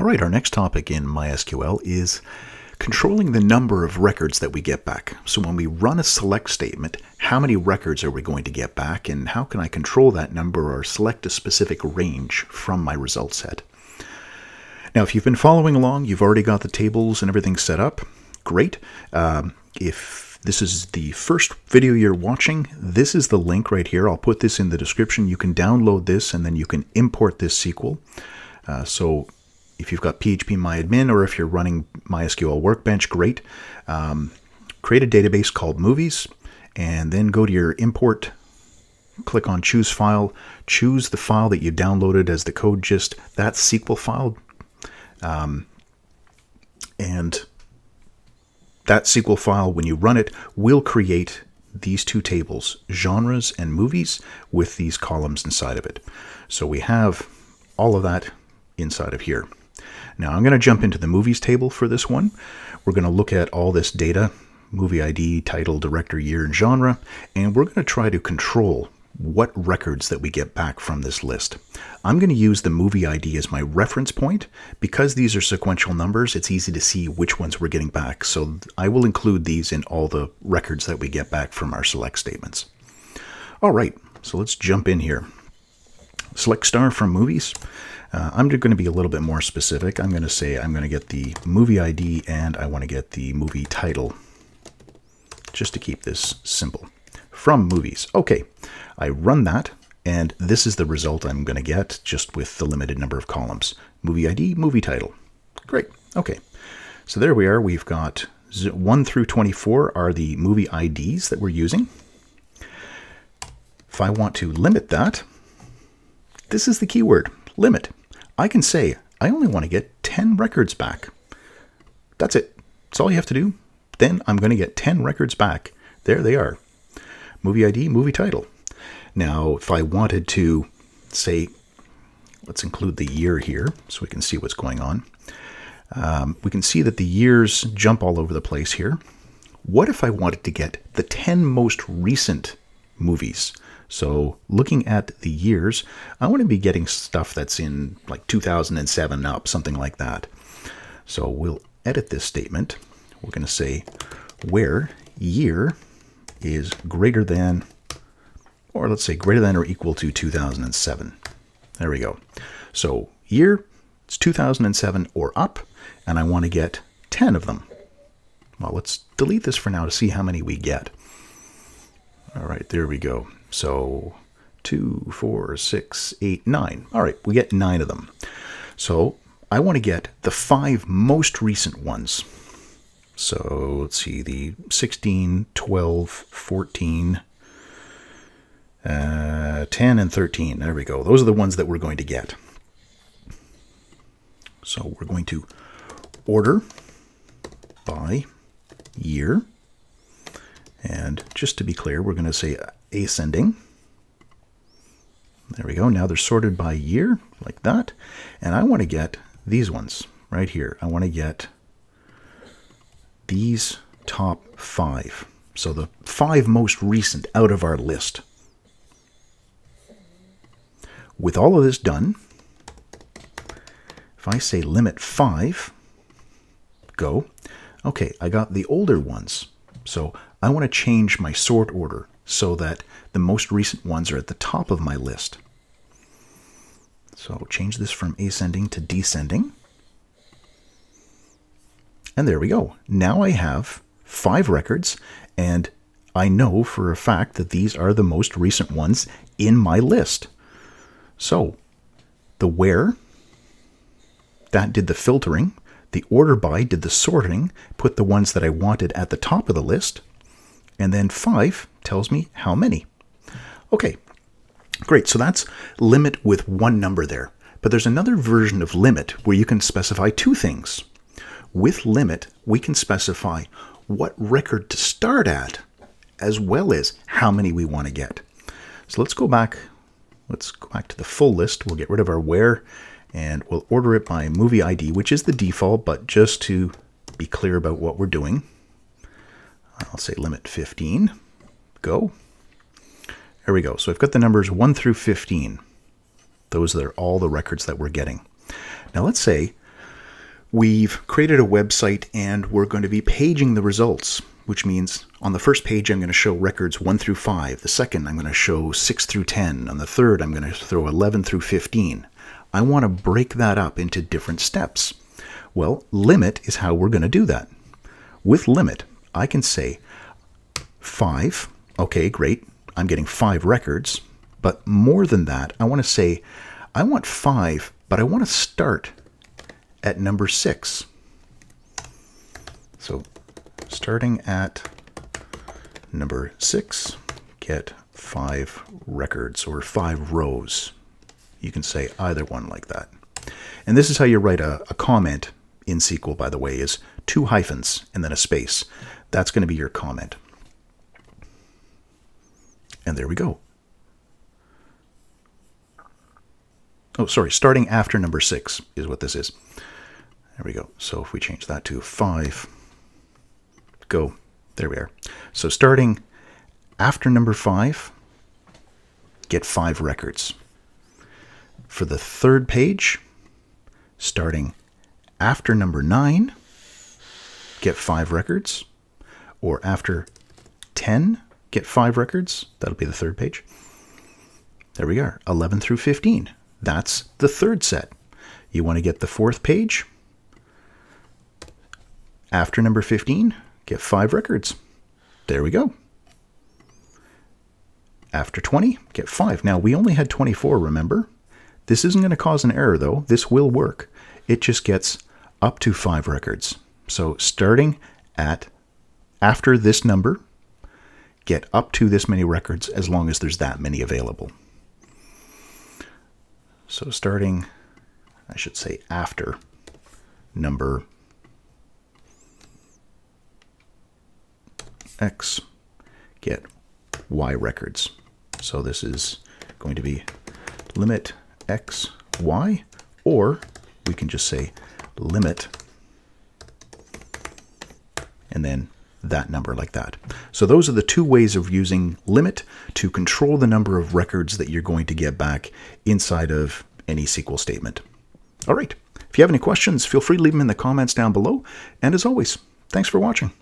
All right, our next topic in MySQL is controlling the number of records that we get back. So when we run a select statement, how many records are we going to get back, and how can I control that number or select a specific range from my result set? Now, if you've been following along, you've already got the tables and everything set up. Great. If this is the first video you're watching, this is the link right here. I'll put this in the description. You can download this, and then you can import this SQL. So if you've got PHP MyAdmin, or if you're running MySQL Workbench, great. Create a database called Movies, and then go to your import, click on Choose File, choose the file that you downloaded as the code gist, that SQL file, and that SQL file, when you run it, will create these two tables, genres and movies, with these columns inside of it. So we have all of that inside of here. Now I'm going to jump into the movies table for this one. We're going to look at all this data, movie ID, title, director, year, and genre, and we're going to try to control what records that we get back from this list. I'm going to use the movie ID as my reference point. Because these are sequential numbers, it's easy to see which ones we're getting back, so I will include these in all the records that we get back from our select statements. All right, so let's jump in here. Select star from movies. I'm going to be a little bit more specific. I'm going to say I'm going to get the movie ID and I want to get the movie title, just to keep this simple. From movies. Okay, I run that, and this is the result I'm going to get, just with the limited number of columns. Movie ID, movie title. Great. Okay, so there we are. We've got 1 through 24 are the movie IDs that we're using. If I want to limit that, this is the keyword, limit. I can say, I only want to get 10 records back. That's it. That's all you have to do. Then I'm going to get 10 records back. There they are. Movie ID, movie title. Now, if I wanted to say, let's include the year here so we can see what's going on. We can see that the years jump all over the place here. What if I wanted to get the 10 most recent movies? So looking at the years, I want to be getting stuff that's in like 2007 up, something like that. So we'll edit this statement. We're going to say where year is greater than, or let's say greater than or equal to 2007. There we go. So year, it's 2007 or up, and I want to get 10 of them. Well, let's delete this for now to see how many we get. All right, there we go. So 2, 4, 6, 8, 9. All right, we get 9 of them. So I want to get the 5 most recent ones. So let's see, the 16, 12, 14, 10, and 13. There we go. Those are the ones that we're going to get. So we're going to order by year. And just to be clear, we're going to say ascending. There we go. Now they're sorted by year, like that. And I want to get these ones right here. I want to get these top 5. So the 5 most recent out of our list. With all of this done, if I say limit 5, go. Okay, I got the older ones. So I want to change my sort order so that the most recent ones are at the top of my list. So I'll change this from ascending to descending. And there we go. Now I have 5 records, and I know for a fact that these are the most recent ones in my list. So the where, that did the filtering. The order by did the sorting, put the ones that I wanted at the top of the list. And then 5 tells me how many. Okay, great. So that's limit with one number there. But there's another version of limit where you can specify 2 things. With limit, we can specify what record to start at, as well as how many we want to get. So let's go back. Let's go back to the full list. We'll get rid of our where, and we'll order it by movie ID, which is the default, but just to be clear about what we're doing, I'll say limit 15, go. There we go. So I've got the numbers 1 through 15. Those are all the records that we're getting. Now let's say We've created a website and we're going to be paging the results, which means on the first page, I'm going to show records 1 through 5. The second, I'm going to show 6 through 10. On the third, I'm going to throw 11 through 15. I want to break that up into different steps. Well, LIMIT is how we're going to do that. With LIMIT, I can say 5. Okay, great. I'm getting 5 records, but more than that, I want to say, I want 5, but I want to start at number 6. So starting at number 6, get 5 records or 5 rows. You can say either one like that. And this is how you write a comment in SQL, by the way, is 2 hyphens and then a space. That's going to be your comment. And there we go. Oh, sorry, starting after number 6 is what this is. There we go. So if we change that to 5, go, there we are. So starting after number 5, get 5 records. For the third page, starting after number 9, get 5 records, or after 10, get 5 records. That'll be the third page. There we are, 11 through 15. That's the third set. You want to get the fourth page. After number 15, get 5 records. There we go. After 20, get 5. Now, we only had 24, remember? This isn't going to cause an error, though. This will work. It just gets up to 5 records. So starting at after this number, get up to this many records as long as there's that many available. So starting, I should say, after number X, get Y records. So this is going to be limit X, Y, or we can just say limit and then that number like that. So those are the two ways of using limit to control the number of records that you're going to get back inside of any SQL statement. All right. If you have any questions, feel free to leave them in the comments down below. And as always, thanks for watching.